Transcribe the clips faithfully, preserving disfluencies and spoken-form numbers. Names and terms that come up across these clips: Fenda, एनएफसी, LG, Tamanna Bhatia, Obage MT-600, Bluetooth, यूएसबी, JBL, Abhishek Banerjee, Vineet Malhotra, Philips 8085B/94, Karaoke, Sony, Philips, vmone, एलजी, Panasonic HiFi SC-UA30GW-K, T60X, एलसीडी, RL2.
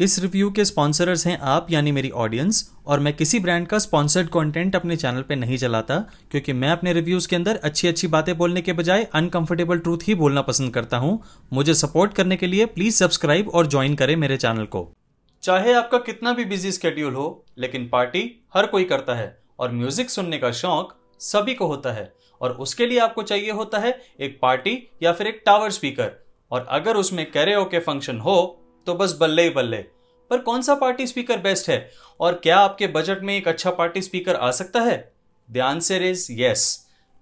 इस रिव्यू के स्पॉन्सरर्स हैं आप यानी मेरी ऑडियंस, और मैं किसी ब्रांड का स्पॉन्सर्ड कंटेंट अपने चैनल पे नहीं चलाता क्योंकि मैं अपने रिव्यूज के अंदर अच्छी अच्छी बातें बोलने के बजाय अनकंफर्टेबल ट्रूथ ही बोलना पसंद करता हूँ। मुझे सपोर्ट करने के लिए प्लीज सब्सक्राइब और ज्वाइन करें मेरे चैनल को। चाहे आपका कितना भी बिजी स्केड्यूल हो, लेकिन पार्टी हर कोई करता है और म्यूजिक सुनने का शौक सभी को होता है, और उसके लिए आपको चाहिए होता है एक पार्टी या फिर एक टावर स्पीकर, और अगर उसमें कैरेओके फंक्शन हो तो बस बल्ले ही बल्ले। पर कौन सा पार्टी स्पीकर बेस्ट है और क्या आपके बजट में एक अच्छा पार्टी स्पीकर आ सकता है? The answer is yes.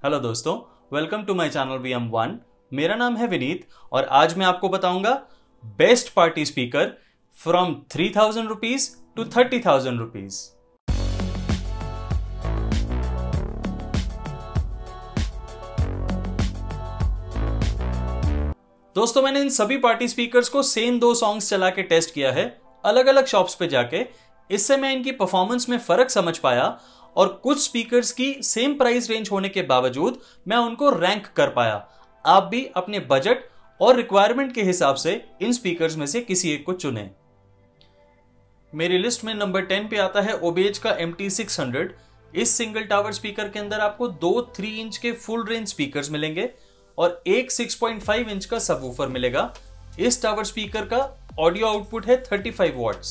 Hello दोस्तों, welcome to my channel V M one. मेरा नाम है विनीत और आज मैं आपको बताऊंगा best party speaker from three thousand rupees to thirty thousand rupees. दोस्तों, मैंने इन सभी पार्टी स्पीकर्स को सेम दो सॉन्ग्स चला के टेस्ट किया है अलग अलग शॉप्स पे जाके। इससे मैं इनकी परफॉर्मेंस में फर्क समझ पाया और कुछ स्पीकर्स की सेम प्राइस रेंज होने के बावजूद मैं उनको रैंक कर पाया। आप भी अपने बजट और रिक्वायरमेंट के हिसाब से इन स्पीकर्स में से किसी एक को चुनें। मेरी लिस्ट में नंबर टेन पे आता है ओबीएच का एम टी सिक्स हंड्रेड। इस सिंगल टावर स्पीकर के अंदर आपको दो थ्री इंच के फुल रेंज स्पीकर्स मिलेंगे और एक सिक्स पॉइंट फाइव इंच का सबवूफर मिलेगा। इस टावर स्पीकर का ऑडियो आउटपुट है थर्टी फाइव वॉट्स।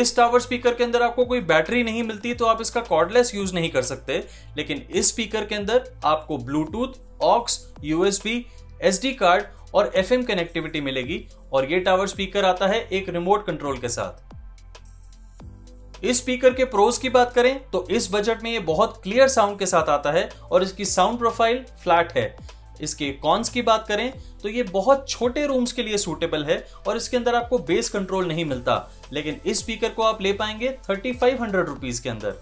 इस टावर स्पीकर के अंदर आपको कोई बैटरी नहीं मिलती तो आप इसका कॉर्डलेस यूज नहीं कर सकते, लेकिन इस स्पीकर के अंदर आपको Bluetooth, aux, यूएसबी, SD card और एफएम कनेक्टिविटी मिलेगी। और ये टावर स्पीकर आता है एक रिमोट कंट्रोल के साथ। इस स्पीकर के प्रोज की बात करें तो इस बजट में ये बहुत क्लियर साउंड के साथ आता है और इसकी साउंड प्रोफाइल फ्लैट है। इसके कॉन्स की बात करें तो ये बहुत छोटे रूम्स के लिए सूटेबल है और इसके अंदर आपको बेस कंट्रोल नहीं मिलता, लेकिन इस स्पीकर को आप ले पाएंगे थर्टी फाइव हंड्रेड रुपीज के अंदर।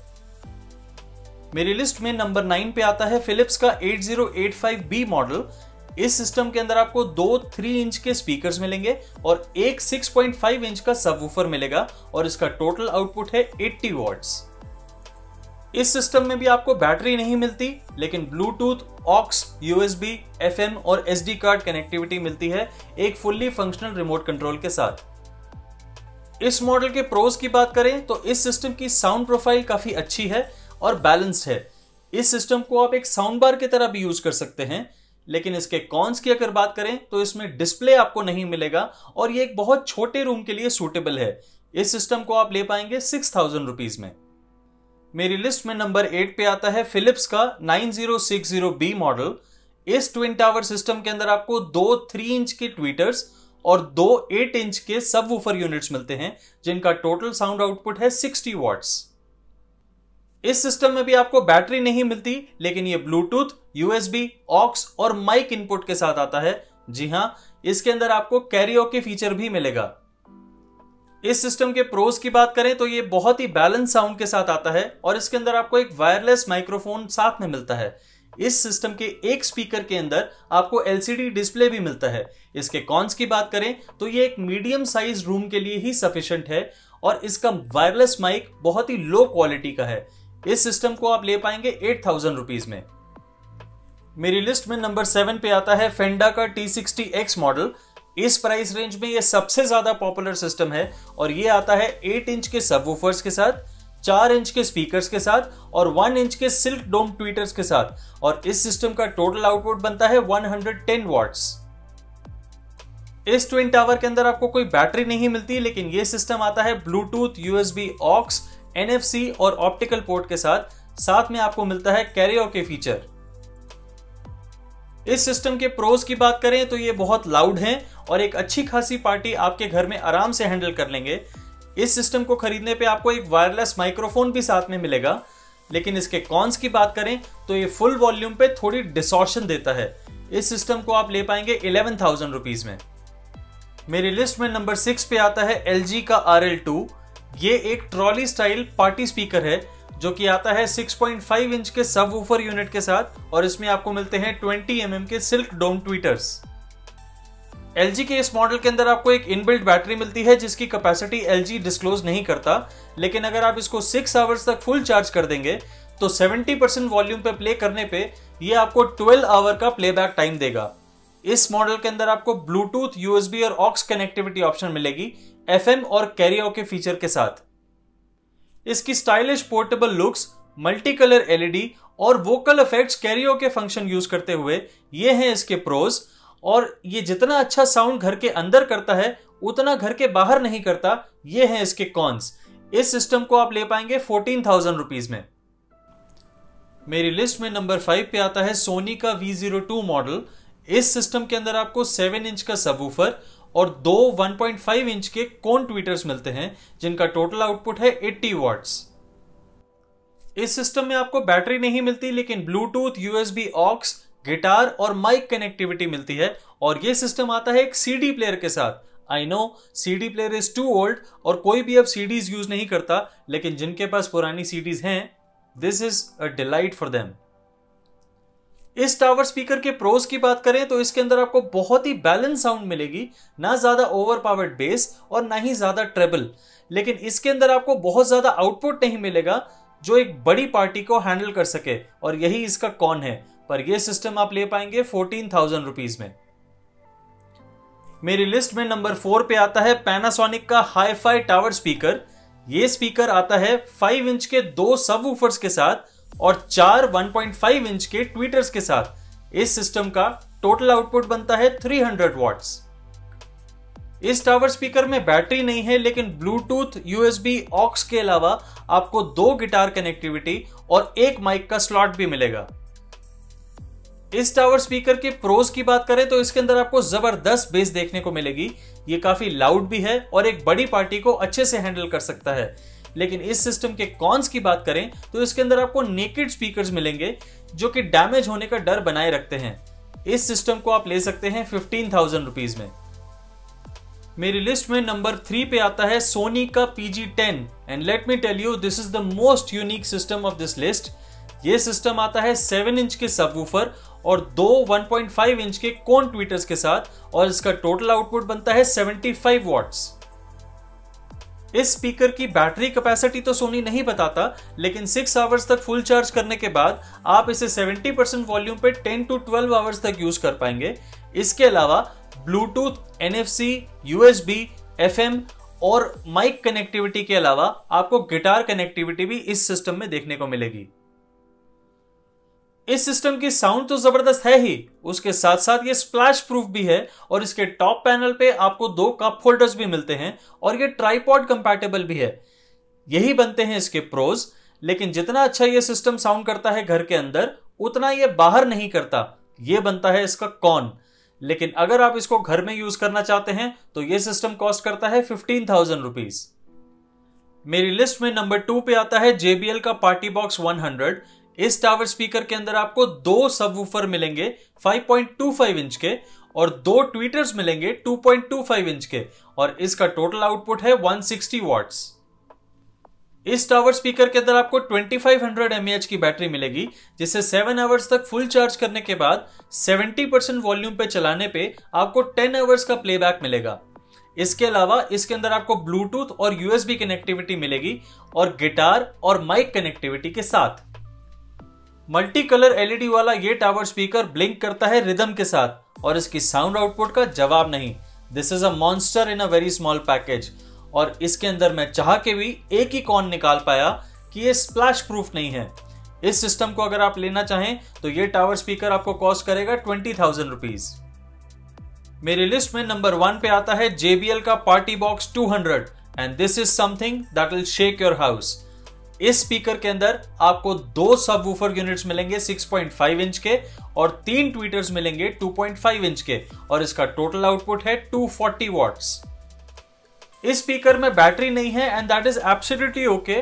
मेरी लिस्ट में नंबर नाइन पे आता है फिलिप्स का eight zero eight five B model. इस सिस्टम के अंदर आपको दो थ्री इंच के स्पीकर्स मिलेंगे और एक सिक्स पॉइंट फाइव इंच का सबवूफर मिलेगा और इसका टोटल आउटपुट है एटी वॉट्स। इस सिस्टम में भी आपको बैटरी नहीं मिलती, लेकिन ब्लूटूथ, ऑक्स, यूएसबी, एफएम और एसडी कार्ड कनेक्टिविटी मिलती है एक फुल्ली फंक्शनल रिमोट कंट्रोल के साथ। इस मॉडल के प्रोज की बात करें तो इस सिस्टम की साउंड प्रोफाइल काफी अच्छी है और बैलेंस्ड है। इस सिस्टम को आप एक साउंड बार की तरह भी यूज कर सकते हैं, लेकिन इसके कॉन्स की अगर बात करें तो इसमें डिस्प्ले आपको नहीं मिलेगा और ये एक बहुत छोटे रूम के लिए सूटेबल है। इस सिस्टम को आप ले पाएंगे सिक्स थाउजेंड रुपीज में। मेरी लिस्ट में नंबर एट पे आता है फिलिप्स का nine zero six zero B model. इस ट्विन टावर सिस्टम के अंदर आपको दो थ्री इंच के ट्वीटर्स और दो एट इंच के सबवूफर यूनिट्स मिलते हैं जिनका टोटल साउंड आउटपुट है सिक्सटी वॉट्स। इस सिस्टम में भी आपको बैटरी नहीं मिलती, लेकिन ये ब्लूटूथ, यूएसबी, ऑक्स और माइक इनपुट के साथ आता है। जी हां, इसके अंदर आपको कैरियोके फीचर भी मिलेगा। इस सिस्टम के प्रोज की बात करें तो ये बहुत ही बैलेंस साउंड के साथ आता है और इसके अंदर आपको एक वायरलेस माइक्रोफोन साथ में मिलता है। इस सिस्टम के एक स्पीकर के अंदर आपको एलसीडी डिस्प्ले भी मिलता है। इसके कॉन्स की बात करें तो ये एक मीडियम साइज रूम के लिए ही सफिशिएंट है और इसका वायरलेस माइक बहुत ही लो क्वालिटी का है। इस सिस्टम को आप ले पाएंगे एट थाउजेंड रुपीज में। मेरी लिस्ट में नंबर सेवन पे आता है फेंडा का टी सिक्सटी एक्स मॉडल। इस प्राइस रेंज में ये सबसे ज्यादा पॉपुलर सिस्टम है और ये आता है एट इंच के सबवूफर्स के साथ, चार इंच के स्पीकर्स के साथ और वन इंच के सिल्क डोम ट्वीटर्स के साथ, और इस सिस्टम का टोटल आउटपुट बनता है वन हंड्रेड टेन वॉट्स। इस ट्विन टावर के अंदर आपको कोई बैटरी नहीं मिलती, लेकिन ये सिस्टम आता है ब्लूटूथ, यूएसबी, ऑक्स, एनएफसी और ऑप्टिकल पोर्ट के साथ। साथ में आपको मिलता है कैरियोके फीचर। इस सिस्टम के प्रोज की बात करें तो ये बहुत लाउड हैं और एक अच्छी खासी पार्टी आपके घर में आराम से हैंडल कर लेंगे। इस सिस्टम को खरीदने पे आपको एक वायरलेस माइक्रोफोन भी साथ में मिलेगा, लेकिन इसके कॉन्स की बात करें तो ये फुल वॉल्यूम पे थोड़ी डिस्टॉर्शन देता है। इस सिस्टम को आप ले पाएंगे इलेवन थाउजेंड रुपीज में। मेरी लिस्ट में नंबर सिक्स पे आता है एलजी का आर एल टू। ये एक ट्रॉली स्टाइल पार्टी स्पीकर है जो कि आता है सिक्स पॉइंट फाइव इंच के सबवूफर यूनिट के साथ और इसमें आपको मिलते हैं ट्वेंटी एम एम के silk dome tweeters. L G के इस मॉडल के अंदर आपको एक इनबिल्ट बैटरी मिलती है जिसकी कैपेसिटी एल जी डिस्क्लोज नहीं करता, लेकिन अगर आप इसको सिक्स आवर्स तक फुल चार्ज कर देंगे तो सेवेंटी परसेंट वॉल्यूम पे प्ले करने पे ये आपको ट्वेल्व आवर का प्लेबैक टाइम देगा। इस मॉडल के अंदर आपको ब्लूटूथ, यूएसबी और ऑक्स कनेक्टिविटी ऑप्शन मिलेगी। एफएम और कैरियोके फीचर के साथ। इसकी stylish portable looks, multi colour LED और vocal effects karaoke function use करते हुए, ये हैं इसके प्रोज। और ये जितना अच्छा साउंड घर के अंदर करता है उतना घर के बाहर नहीं करता, ये हैं इसके कॉन्स। इस सिस्टम को आप ले पाएंगे फोर्टीन थाउजेंड रुपीज में। मेरी लिस्ट में नंबर फाइव पे आता है सोनी का वी ज़ीरो टू मॉडल। इस सिस्टम के अंदर आपको सेवन इंच का सबवूफर और दो वन पॉइंट फाइव इंच के कोन ट्वीटर्स मिलते हैं, जिनका टोटल आउटपुट है एटी वाट्स। इस सिस्टम में आपको बैटरी नहीं मिलती, लेकिन ब्लूटूथ, यूएसबी ऑक्स, गिटार और माइक कनेक्टिविटी मिलती है। और ये सिस्टम आता है एक सीडी प्लेयर के साथ। I know CD player is too old और कोई भी अब सीडीज यूज नहीं करता, लेकिन जिनके पास पुरानी सीडीज हैं, this is a delight for them. इस टावर स्पीकर के प्रोज की बात करें तो इसके अंदर आपको बहुत ही बैलेंस साउंड मिलेगी, ना ज्यादा ओवरपावर्ड बेस और ना ही ज्यादा ट्रेबल, लेकिन इसके अंदर आपको बहुत ज्यादा आउटपुट नहीं मिलेगा जो एक बड़ी पार्टी को हैंडल कर सके, और यही इसका कॉन है। पर यह सिस्टम आप ले पाएंगे फोर्टीन थाउजेंड रुपीज में। मेरी लिस्ट में नंबर फोर पे आता है पैनासोनिक का हाई फाई टावर स्पीकर। ये स्पीकर आता है फाइव इंच के दो सबवूफर्स के साथ और चार वन पॉइंट फाइव इंच के ट्वीटर्स के साथ। इस सिस्टम का टोटल आउटपुट बनता है थ्री हंड्रेड वाट्स। इस टावर स्पीकर में बैटरी नहीं है, लेकिन ब्लूटूथ, यूएसबी ऑक्स के अलावा आपको दो गिटार कनेक्टिविटी और एक माइक का स्लॉट भी मिलेगा। इस टावर स्पीकर के प्रोज की बात करें तो इसके अंदर आपको जबरदस्त बेस देखने को मिलेगी। ये काफी लाउड भी है और एक बड़ी पार्टी को अच्छे से हैंडल कर सकता है। लेकिन इस सिस्टम के कॉन्स की बात करें तो इसके अंदर आपको नेकेड स्पीकर्स मिलेंगे जो कि डैमेज होने का डर बनाए रखते हैं। इस सिस्टम को आप ले सकते हैं फिफ्टीन थाउजेंड रुपीज में। मेरी लिस्ट में नंबर थ्री पे आता है सोनी का P G ten, and let me tell you this is the most unique system of this list. ये सिस्टम आता है सेवन इंच के सबवूफर और दो वन पॉइंट फाइव इंच के कोन ट्वीटर्स के साथ, और इसका टोटल आउटपुट बनता है सेवेंटी फाइव वाट्स। इस स्पीकर की बैटरी कैपेसिटी तो सोनी नहीं बताता, लेकिन सिक्स आवर्स तक फुल चार्ज करने के बाद आप इसे सेवेंटी परसेंट वॉल्यूम पे टेन टू ट्वेल्व आवर्स तक यूज कर पाएंगे। इसके अलावा ब्लूटूथ, एनएफसी, यूएसबी, एफएम और माइक कनेक्टिविटी के अलावा आपको गिटार कनेक्टिविटी भी इस सिस्टम में देखने को मिलेगी। इस सिस्टम की साउंड तो जबरदस्त है ही, उसके साथ साथ ये स्प्लैश प्रूफ भी है, और इसके टॉप पैनल पे आपको दो कप होल्डर्स भी मिलते हैं और ये ट्राइपॉड कंपैटिबल भी है। यही बनते हैं इसके प्रोज। लेकिन जितना अच्छा ये सिस्टम साउंड करता है घर के अंदर, उतना ये बाहर नहीं करता, ये बनता है इसका कॉन। लेकिन अगर आप इसको घर में यूज करना चाहते हैं तो यह सिस्टम कॉस्ट करता है फिफ्टीन थाउजेंड रुपीज। मेरी लिस्ट में नंबर टू पे आता है जेबीएल का पार्टी बॉक्स वन हंड्रेड। इस टावर स्पीकर के अंदर आपको दो सबवूफर मिलेंगे five point two five inch के और दो ट्वीटर्स मिलेंगे two point two five inch के, और इसका टोटल आउटपुट है वन सिक्सटी वाट्स। इस टावर स्पीकर के अंदर आपको ट्वेंटी फाइव हंड्रेड एमएएच की बैटरी मिलेगी, जिसे सेवन आवर्स तक फुल चार्ज करने के बाद सेवेंटी परसेंट वॉल्यूम पे चलाने पे आपको टेन आवर्स का प्लेबैक मिलेगा। इसके अलावा इसके अंदर आपको ब्लूटूथ और यूएसबी कनेक्टिविटी मिलेगी और गिटार और माइक कनेक्टिविटी के साथ। मल्टी कलर एलईडी वाला ये टावर स्पीकर ब्लिंक करता है रिदम के साथ, और इसकी साउंड आउटपुट का जवाब नहीं। This is a monster in a very small package. और इसके अंदर मैं चाह के भी एक ही कॉन निकाल पाया कि ये स्प्लैश प्रूफ नहीं है। इस सिस्टम को अगर आप लेना चाहें तो ये टावर स्पीकर आपको कॉस्ट करेगा ट्वेंटी थाउजेंड रुपीज। मेरी लिस्ट में नंबर वन पे आता है जेबीएल का party box two hundred, and this is something that will shake your house. इस स्पीकर के अंदर आपको दो सबवूफर यूनिट्स मिलेंगे सिक्स पॉइंट फाइव इंच के और तीन ट्वीटर्स मिलेंगे टू पॉइंट फाइव इंच के, और इसका टोटल आउटपुट है टू फोर्टी वाट्स। इस स्पीकर में बैटरी नहीं है, and that is absolutely okay,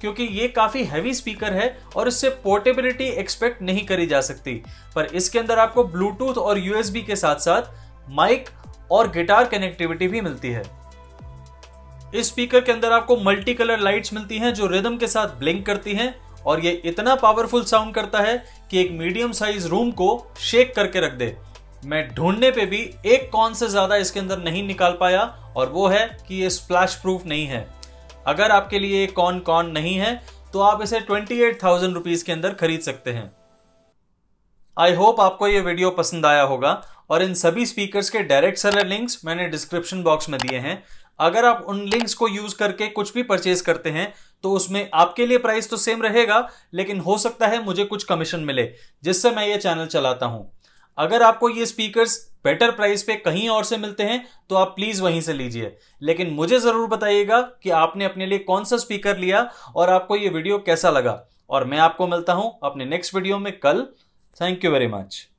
क्योंकि ये काफी हैवी स्पीकर है और इससे पोर्टेबिलिटी एक्सपेक्ट नहीं करी जा सकती। पर इसके अंदर आपको ब्लूटूथ और यूएसबी के साथ साथ माइक और गिटार कनेक्टिविटी भी मिलती है। इस स्पीकर के अंदर आपको मल्टी कलर लाइट्स मिलती हैं जो रिदम के साथ ब्लिंक करती हैं, और ये इतना पावरफुल साउंड करता है कि एक मीडियम साइज रूम को शेक करके रख दे। मैं ढूंढने पे भी एक कॉन से ज्यादा इसके अंदर नहीं निकाल पाया, और वो है कि ये स्प्लैश प्रूफ नहीं है। अगर आपके लिए ये कॉन कॉन नहीं है तो आप इसे ट्वेंटी एट थाउजेंड रुपीज के अंदर खरीद सकते हैं। आई होप आपको ये वीडियो पसंद आया होगा, और इन सभी स्पीकर्स के डायरेक्ट सेलर लिंक्स मैंने डिस्क्रिप्शन बॉक्स में दिए हैं। अगर आप उन लिंक्स को यूज करके कुछ भी परचेज करते हैं तो उसमें आपके लिए प्राइस तो सेम रहेगा, लेकिन हो सकता है मुझे कुछ कमीशन मिले जिससे मैं ये चैनल चलाता हूं। अगर आपको ये स्पीकर्स बेटर प्राइस पे कहीं और से मिलते हैं तो आप प्लीज वहीं से लीजिए, लेकिन मुझे जरूर बताइएगा कि आपने अपने लिए कौन सा स्पीकर लिया और आपको ये वीडियो कैसा लगा। और मैं आपको मिलता हूं अपने नेक्स्ट वीडियो में कल। Thank you very much.